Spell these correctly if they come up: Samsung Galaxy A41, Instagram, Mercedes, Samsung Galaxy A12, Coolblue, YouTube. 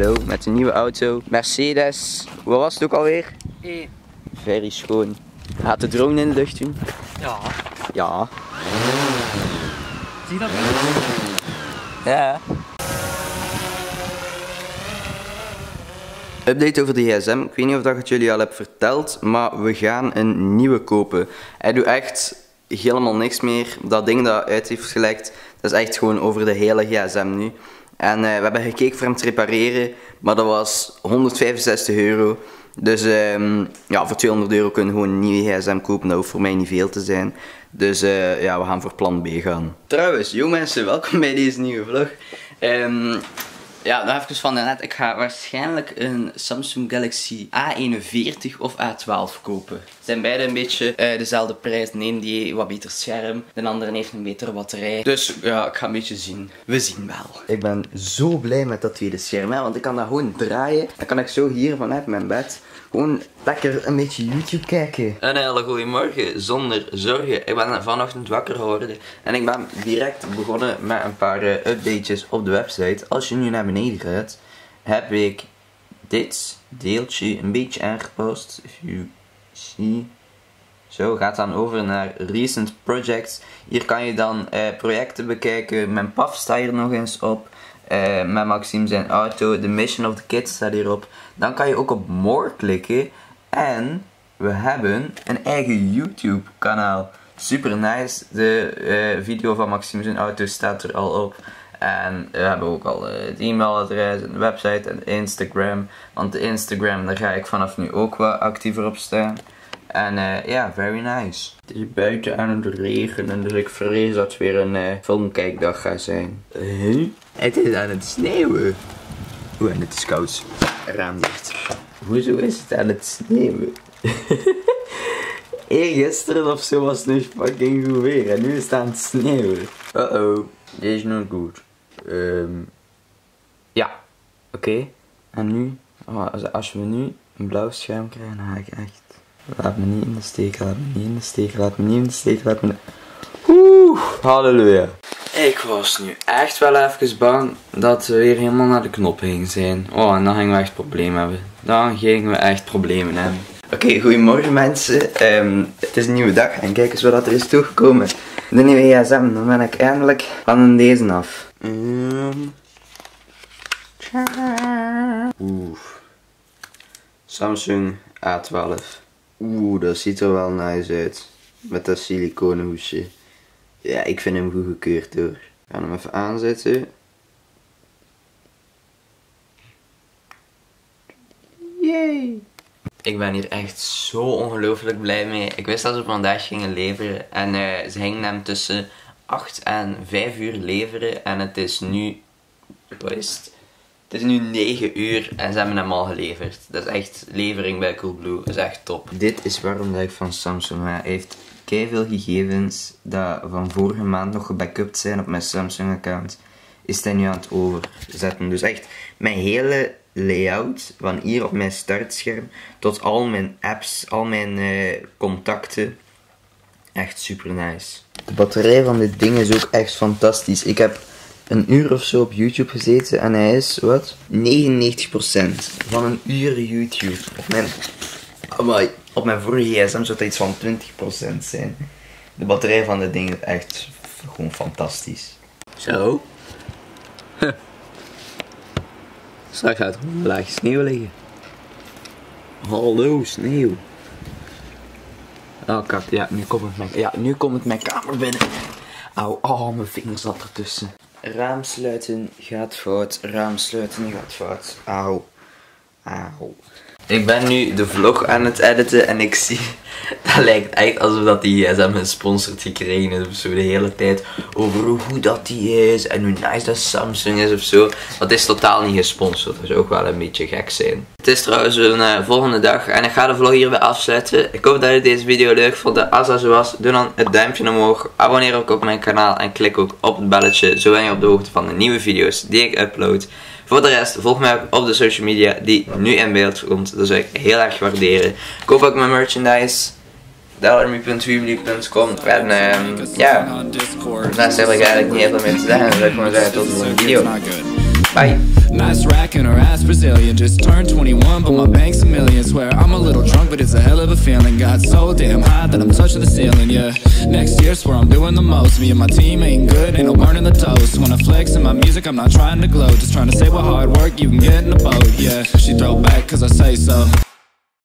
Hallo, met een nieuwe auto. Mercedes. Wat was het ook alweer? E. Very schoon. Gaat de drone in de lucht doen? Ja. Ja. Zie je dat nu? Ja. Update over de gsm. Ik weet niet of ik het jullie al heb verteld, maar we gaan een nieuwe kopen. Hij doet echt helemaal niks meer. Dat ding dat uit heeft gelekt, dat is echt gewoon over de hele gsm nu. En we hebben gekeken voor hem te repareren, maar dat was €165. Dus ja, voor €200 kunnen we gewoon een nieuwe gsm kopen. Dat hoeft voor mij niet veel te zijn. Dus ja, we gaan voor plan B gaan. Trouwens, yo mensen, welkom bij deze nieuwe vlog. Ja, nog even van daarnet. Ik ga waarschijnlijk een Samsung Galaxy A41 of A12 kopen. Het zijn beide een beetje dezelfde prijs. De een die wat beter scherm, de andere heeft een betere batterij. Dus ja, ik ga een beetje zien. We zien wel. Ik ben zo blij met dat tweede scherm, hè, want ik kan dat gewoon draaien. Dan kan ik zo hier vanuit mijn bed gewoon lekker een beetje YouTube kijken. Een hele goede morgen, zonder zorgen. Ik ben vanochtend wakker geworden en ik ben direct begonnen met een paar updates op de website. Als je nu naar beneden gaat, heb ik dit deeltje een beetje aangepast. If you see. Zo, gaat dan over naar Recent Projects. Hier kan je dan projecten bekijken. Mijn paf staat hier nog eens op. Met Maxime zijn auto. The Mission of the Kids staat hierop. Dan kan je ook op More klikken. En we hebben een eigen YouTube kanaal. Super nice. De video van Maxime zijn auto staat er al op. En we hebben ook al het e-mailadres, de website en Instagram. Want de Instagram, daar ga ik vanaf nu ook wat actiever op staan. En ja, yeah, very nice. Het is buiten aan het regenen, dus ik vrees dat het weer een filmkijkdag gaat zijn. Het is aan het sneeuwen. Oeh, en het is koud. Raam dicht. Hoezo is het aan het sneeuwen? Eergisteren of zo was het nu fucking goed weer en nu is het aan het sneeuwen. Uh-oh. Dit is niet goed. Ja. Oké. En nu? Oh, als we nu een blauw scherm krijgen, dan ga ik echt... Laat me niet in de steek, laat me niet in de steek, laat me niet in de steek, laat me... Oeh, halleluja. Ik was nu echt wel even bang dat we weer helemaal naar de knop heen zijn. Oh, en dan gingen we echt problemen hebben. Dan gingen we echt problemen hebben. Oké, goedemorgen mensen. Het is een nieuwe dag en kijk eens wat er is toegekomen. De nieuwe gsm, dan ben ik eindelijk van deze af. Oeh. Samsung A12. Oeh, dat ziet er wel nice uit. Met dat siliconen hoesje. Ja, ik vind hem goed gekeurd hoor. Ik ga hem even aanzetten. Yay! Ik ben hier echt zo ongelooflijk blij mee. Ik wist dat ze vandaag gingen leveren. En ze gingen hem tussen 8 en 5 uur leveren. En het is nu... Wat is het? Het is nu 9 uur en ze hebben hem al geleverd. Dat is echt levering bij Coolblue. Dat is echt top. Dit is waarom dat ik van Samsung heb. Hij heeft keiveel gegevens dat van vorige maand nog gebackupt zijn op mijn Samsung account. Is hij nu aan het overzetten. Dus echt mijn hele... layout van hier op mijn startscherm tot al mijn apps, al mijn contacten. Echt super nice. De batterij van dit ding is ook echt fantastisch. Ik heb een uur of zo op YouTube gezeten en hij is wat? 99% van een uur YouTube. Op mijn vorige gsm zou dat iets van 20% zijn. De batterij van dit ding is echt gewoon fantastisch. Zo. Straks gaat er een laagje sneeuw liggen. Hallo, sneeuw. Oh kat, ja, nu komt het mijn kamer binnen. Au, oh, mijn vinger zat ertussen. Raam sluiten gaat fout, raam sluiten gaat fout. Au, au. Ik ben nu de vlog aan het editen en ik zie, dat lijkt echt alsof dat die gsm gesponsord gekregen is of zo de hele tijd. Over hoe goed dat die is en hoe nice dat Samsung is of zo. Dat is totaal niet gesponsord, dat zou ook wel een beetje gek zijn. Het is trouwens een volgende dag en ik ga de vlog hierbij afsluiten. Ik hoop dat je deze video leuk vond. Als dat zo was, doe dan het duimpje omhoog. Abonneer ook op mijn kanaal en klik ook op het belletje. Zo ben je op de hoogte van de nieuwe video's die ik upload. Voor de rest, volg mij ook op de social media die nu in beeld komt. Dat zou ik heel erg waarderen. Koop ook mijn merchandise. dollarme.weebly.com. En ja, daar heb ik eigenlijk niet heel veel meer te zeggen. Dus ik moet zeggen tot de volgende video. Bye. Nice racking or ass Brazilian. Just turned 21, but my bank's a million. Swear I'm a little drunk, but it's a hell of a feeling. Got so damn high that I'm touching the ceiling, yeah. Next year, swear I'm doing the most. Me and my team ain't good, ain't no burning the toast. When I flex in my music, I'm not trying to glow. Just trying to say what hard work you can get in a boat, yeah. She throw back cause I say so.